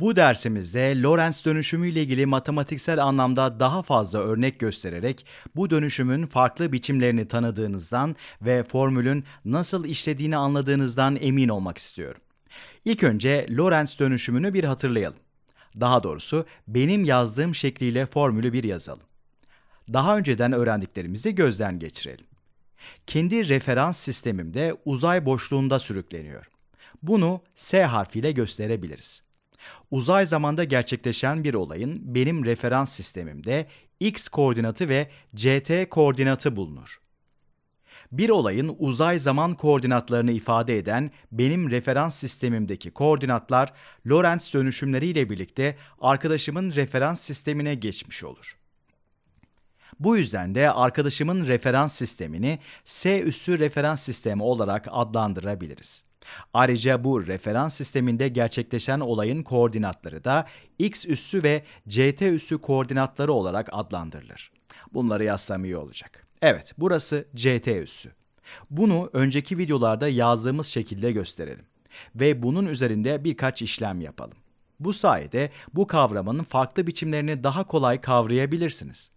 Bu dersimizde Lorentz dönüşümü ile ilgili matematiksel anlamda daha fazla örnek göstererek bu dönüşümün farklı biçimlerini tanıdığınızdan ve formülün nasıl işlediğini anladığınızdan emin olmak istiyorum. İlk önce Lorentz dönüşümünü bir hatırlayalım. Daha doğrusu benim yazdığım şekliyle formülü bir yazalım. Daha önceden öğrendiklerimizi gözden geçirelim. Kendi referans sistemimde uzay boşluğunda sürükleniyor. Bunu S harfiyle gösterebiliriz. Uzay zamanda gerçekleşen bir olayın benim referans sistemimde x koordinatı ve ct koordinatı bulunur. Bir olayın uzay zaman koordinatlarını ifade eden benim referans sistemimdeki koordinatlar Lorentz dönüşümleriyle birlikte arkadaşımın referans sistemine geçmiş olur. Bu yüzden de arkadaşımın referans sistemini S üssü referans sistemi olarak adlandırabiliriz. Ayrıca bu referans sisteminde gerçekleşen olayın koordinatları da x üssü ve ct üssü koordinatları olarak adlandırılır. Bunları yazsam iyi olacak. Evet, burası ct üssü. Bunu önceki videolarda yazdığımız şekilde gösterelim ve bunun üzerinde birkaç işlem yapalım. Bu sayede bu kavramın farklı biçimlerini daha kolay kavrayabilirsiniz.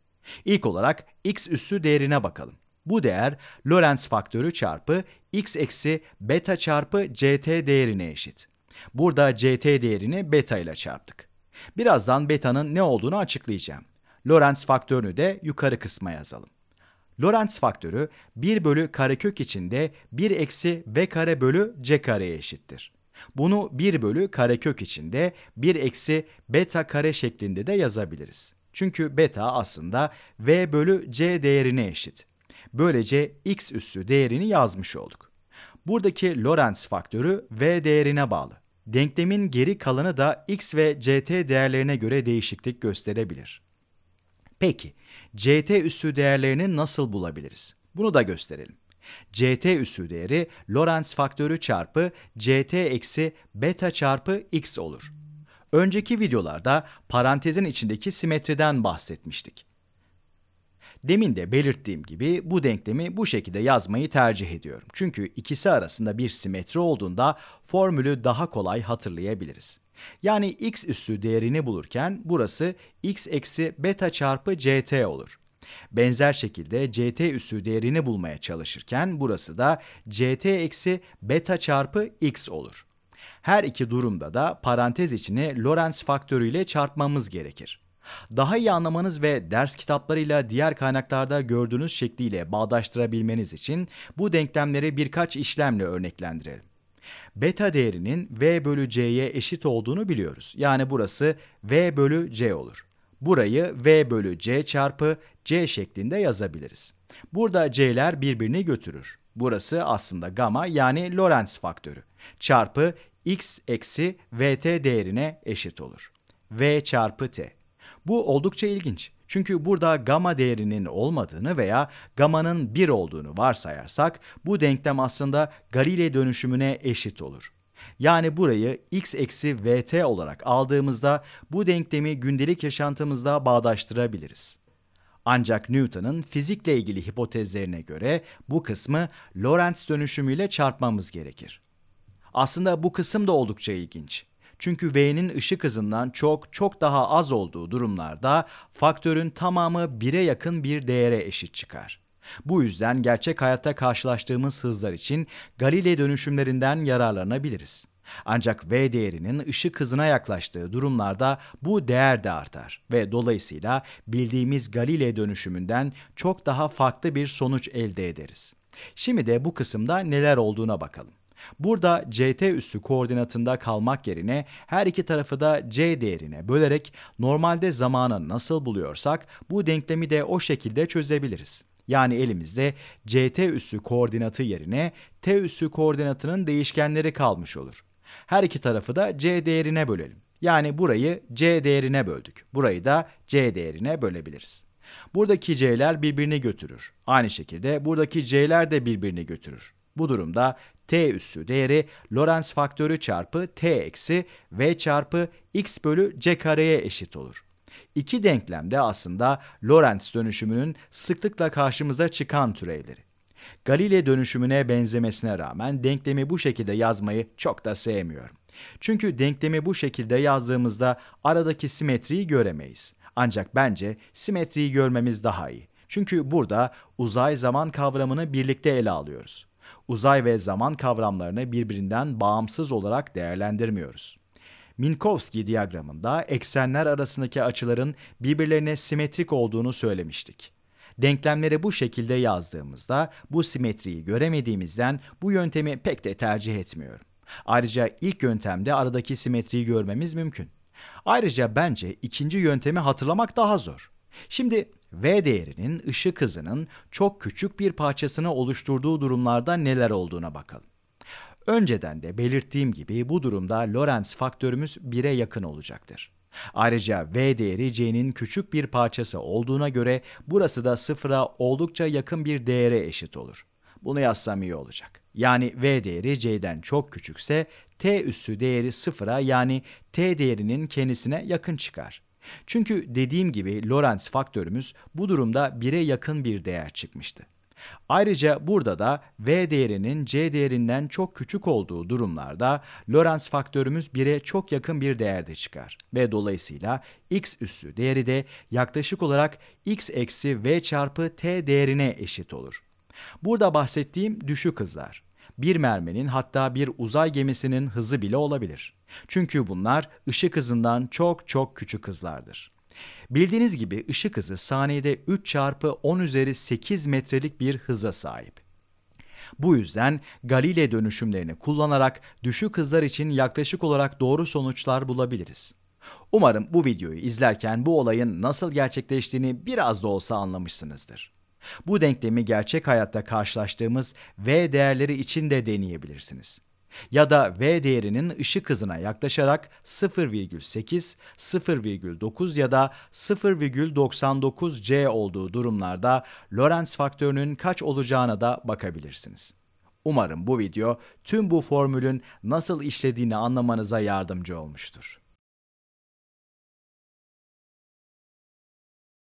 İlk olarak x üssü değerine bakalım. Bu değer Lorentz faktörü çarpı x eksi beta çarpı ct değerine eşit. Burada ct değerini beta ile çarptık. Birazdan beta'nın ne olduğunu açıklayacağım. Lorentz faktörünü de yukarı kısma yazalım. Lorentz faktörü 1 bölü karekök içinde 1 eksi b kare bölü c kareye eşittir. Bunu 1 bölü karekök içinde 1 eksi beta kare şeklinde de yazabiliriz. Çünkü beta aslında v bölü c değerine eşit. Böylece x üssü değerini yazmış olduk. Buradaki Lorentz faktörü v değerine bağlı. Denklemin geri kalanı da x ve ct değerlerine göre değişiklik gösterebilir. Peki, ct üssü değerlerini nasıl bulabiliriz? Bunu da gösterelim. ct üssü değeri Lorentz faktörü çarpı ct eksi beta çarpı x olur. Önceki videolarda parantezin içindeki simetriden bahsetmiştik. Demin de belirttiğim gibi bu denklemi bu şekilde yazmayı tercih ediyorum. Çünkü ikisi arasında bir simetri olduğunda formülü daha kolay hatırlayabiliriz. Yani x üssü değerini bulurken burası x eksi beta çarpı ct olur. Benzer şekilde ct üssü değerini bulmaya çalışırken burası da ct eksi beta çarpı x olur. Her iki durumda da parantez içini Lorentz faktörüyle çarpmamız gerekir. Daha iyi anlamanız ve ders kitaplarıyla diğer kaynaklarda gördüğünüz şekliyle bağdaştırabilmeniz için bu denklemleri birkaç işlemle örneklendirelim. Beta değerinin v bölü c'ye eşit olduğunu biliyoruz. Yani burası v bölü c olur. Burayı v bölü c çarpı c şeklinde yazabiliriz. Burada c'ler birbirini götürür. Burası aslında gama yani Lorentz faktörü çarpı x eksi vt değerine eşit olur. V çarpı t. Bu oldukça ilginç. Çünkü burada gama değerinin olmadığını veya gamanın 1 olduğunu varsayarsak bu denklem aslında Galilei dönüşümüne eşit olur. Yani burayı x eksi vt olarak aldığımızda bu denklemi gündelik yaşantımızda bağdaştırabiliriz. Ancak Newton'un fizikle ilgili hipotezlerine göre bu kısmı Lorentz dönüşümüyle çarpmamız gerekir. Aslında bu kısım da oldukça ilginç. Çünkü V'nin ışık hızından çok daha az olduğu durumlarda faktörün tamamı 1'e yakın bir değere eşit çıkar. Bu yüzden gerçek hayatta karşılaştığımız hızlar için Galilei dönüşümlerinden yararlanabiliriz. Ancak V değerinin ışık hızına yaklaştığı durumlarda bu değer de artar ve dolayısıyla bildiğimiz Galilei dönüşümünden çok daha farklı bir sonuç elde ederiz. Şimdi de bu kısımda neler olduğuna bakalım. Burada ct üssü koordinatında kalmak yerine her iki tarafı da c değerine bölerek normalde zamanı nasıl buluyorsak bu denklemi de o şekilde çözebiliriz. Yani elimizde ct üssü koordinatı yerine t üssü koordinatının değişkenleri kalmış olur. Her iki tarafı da c değerine bölelim. Yani burayı c değerine böldük. Burayı da c değerine bölebiliriz. Buradaki c'ler birbirini götürür. Aynı şekilde buradaki c'ler de birbirini götürür. Bu durumda t üssü değeri Lorentz faktörü çarpı t eksi v çarpı x bölü c kareye eşit olur. İki denklem de aslında Lorentz dönüşümünün sıklıkla karşımıza çıkan türevleri. Galilei dönüşümüne benzemesine rağmen denklemi bu şekilde yazmayı çok da sevmiyorum. Çünkü denklemi bu şekilde yazdığımızda aradaki simetriyi göremeyiz. Ancak bence simetriyi görmemiz daha iyi. Çünkü burada uzay zaman kavramını birlikte ele alıyoruz. Uzay ve zaman kavramlarını birbirinden bağımsız olarak değerlendirmiyoruz. Minkowski diyagramında eksenler arasındaki açıların birbirlerine simetrik olduğunu söylemiştik. Denklemleri bu şekilde yazdığımızda bu simetriyi göremediğimizden bu yöntemi pek de tercih etmiyorum. Ayrıca ilk yöntemde aradaki simetriyi görmemiz mümkün. Ayrıca bence ikinci yöntemi hatırlamak daha zor. Şimdi V değerinin ışık hızının çok küçük bir parçasını oluşturduğu durumlarda neler olduğuna bakalım. Önceden de belirttiğim gibi bu durumda Lorentz faktörümüz 1'e yakın olacaktır. Ayrıca V değeri C'nin küçük bir parçası olduğuna göre burası da 0'a oldukça yakın bir değere eşit olur. Bunu yazsam iyi olacak. Yani V değeri C'den çok küçükse T üssü değeri 0'a yani T değerinin kendisine yakın çıkar. Çünkü dediğim gibi Lorentz faktörümüz bu durumda 1'e yakın bir değer çıkmıştı. Ayrıca burada da V değerinin C değerinden çok küçük olduğu durumlarda Lorentz faktörümüz 1'e çok yakın bir değerde çıkar. Ve dolayısıyla x üssü değeri de yaklaşık olarak x eksi V çarpı T değerine eşit olur. Burada bahsettiğim düşük hızlar. Bir merminin hatta bir uzay gemisinin hızı bile olabilir. Çünkü bunlar ışık hızından çok çok küçük hızlardır. Bildiğiniz gibi ışık hızı saniyede 3 çarpı 10 üzeri 8 metrelik bir hıza sahip. Bu yüzden Galilei dönüşümlerini kullanarak düşük hızlar için yaklaşık olarak doğru sonuçlar bulabiliriz. Umarım bu videoyu izlerken bu olayın nasıl gerçekleştiğini biraz da olsa anlamışsınızdır. Bu denklemi gerçek hayatta karşılaştığımız V değerleri için de deneyebilirsiniz. Ya da V değerinin ışık hızına yaklaşarak 0,8, 0,9 ya da 0,99 C olduğu durumlarda Lorentz faktörünün kaç olacağına da bakabilirsiniz. Umarım bu video tüm bu formülün nasıl işlediğini anlamanıza yardımcı olmuştur.